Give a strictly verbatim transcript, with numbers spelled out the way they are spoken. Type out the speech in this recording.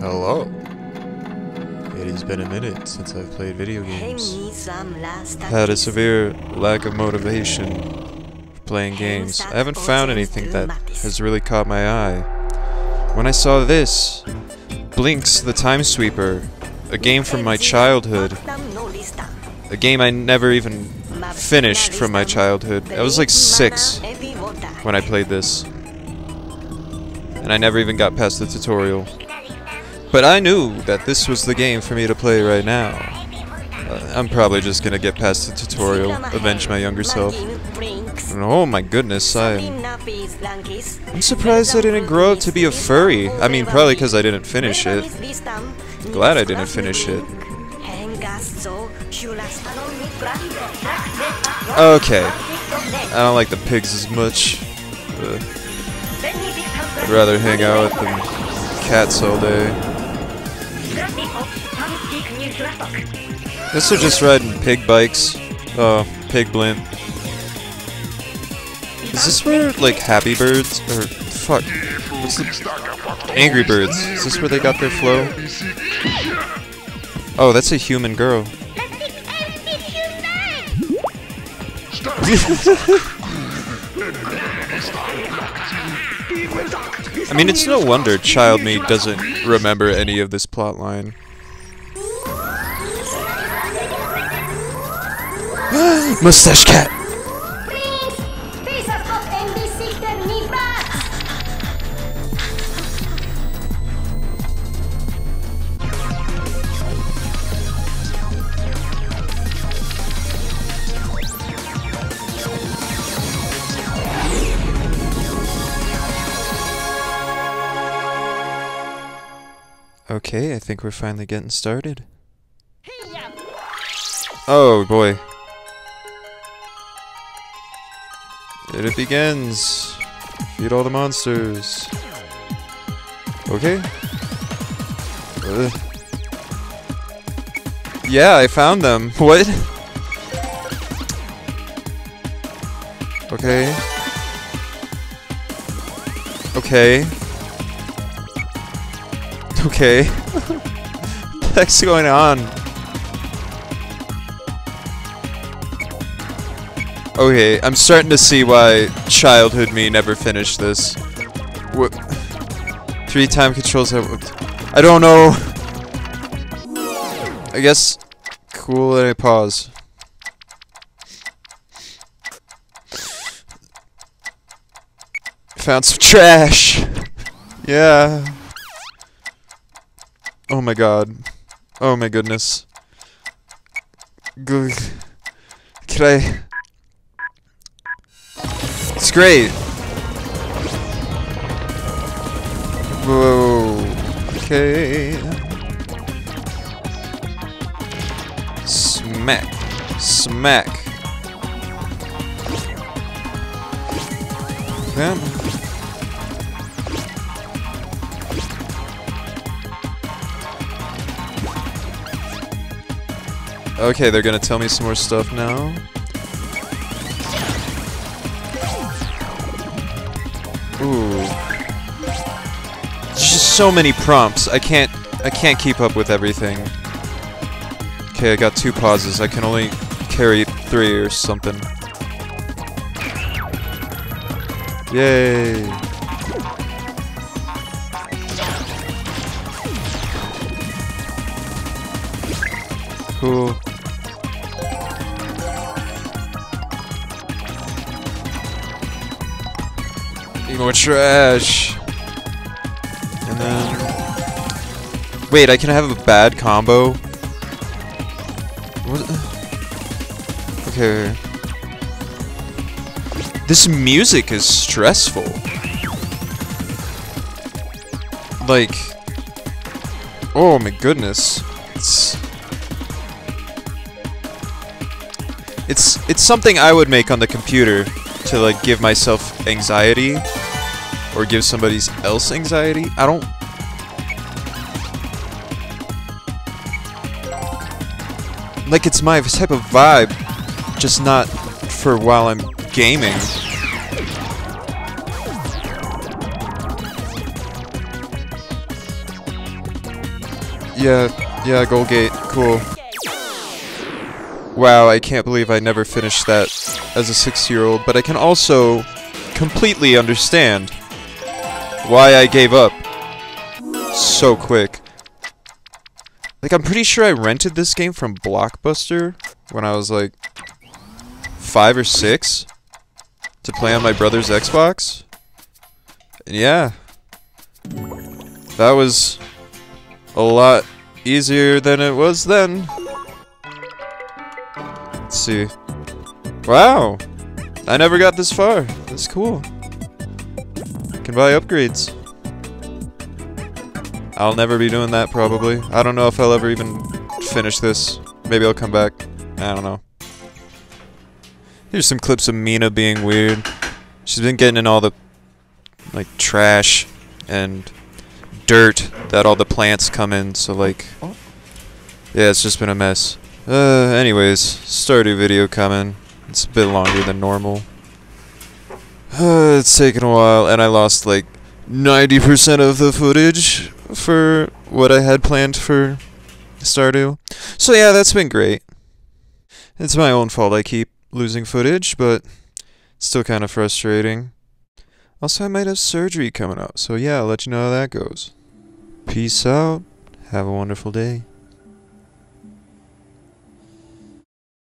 Hello. It has been a minute since I've played video games. Had a severe lack of motivation for playing games. I haven't found anything that has really caught my eye. When I saw this, Blinx the Time Sweeper, a game from my childhood, a game I never even finished from my childhood. I was like six when I played this, and I never even got past the tutorial. But I knew that this was the game for me to play right now. Uh, I'm probably just gonna get past the tutorial, avenge my younger self. And oh my goodness, I'm... I'm surprised I didn't grow up to be a furry. I mean, probably because I didn't finish it. Glad I didn't finish it. Okay. I don't like the pigs as much. Uh, I'd rather hang out with them cats all day. I guess they're just riding pig bikes. Oh, pig blimp. Is this where, like, Happy Birds? Or, fuck. What's the... Angry Birds. Is this where they got their flow? Oh, that's a human girl. I mean, it's no wonder Child Me doesn't remember any of this plotline. Mustache cat! Okay, I think we're finally getting started. Oh boy. It begins! Feed all the monsters. Okay. Ugh. Yeah, I found them. What? Okay. Okay. Okay. What the heck's going on? Okay, I'm starting to see why childhood me never finished this. Wh Three time controls have... I don't know. I guess... Cool that I pause. Found some trash! Yeah. Oh my god. Oh my goodness. G Can I... It's great. Whoa. Okay. Smack. Smack. Damn. Okay, they're gonna tell me some more stuff now. Ooh. There's just so many prompts. I can't I can't keep up with everything. Okay, I got two pauses. I can only carry three or something. Yay. Cool. More trash. And then... Wait, I can have a bad combo? What? Okay. This music is stressful. Like... Oh my goodness. It's... It's, it's something I would make on the computer to, like, give myself anxiety. Or give somebody else anxiety? I don't... Like, it's my type of vibe, just not for while I'm gaming. yeah, yeah, gold gate, cool. Wow, I can't believe I never finished that as a six-year-old, but I can also completely understand why I gave up so quick. Like, I'm pretty sure I rented this game from Blockbuster when I was like five or six to play on my brother's Xbox. And yeah, that was a lot easier than it was then. Let's see. Wow! I never got this far. That's cool. I can buy upgrades. I'll never be doing that, probably. I don't know if I'll ever even finish this. Maybe I'll come back. I don't know. Here's some clips of Mina being weird. She's been getting in all the, like, trash and dirt that all the plants come in, so, like, yeah, it's just been a mess. Uh, anyways, Stardew video coming. It's a bit longer than normal. Uh, it's taken a while, and I lost, like, ninety percent of the footage for what I had planned for Stardew. So yeah, that's been great. It's my own fault I keep losing footage, but it's still kind of frustrating. Also, I might have surgery coming up, so yeah, I'll let you know how that goes. Peace out. Have a wonderful day.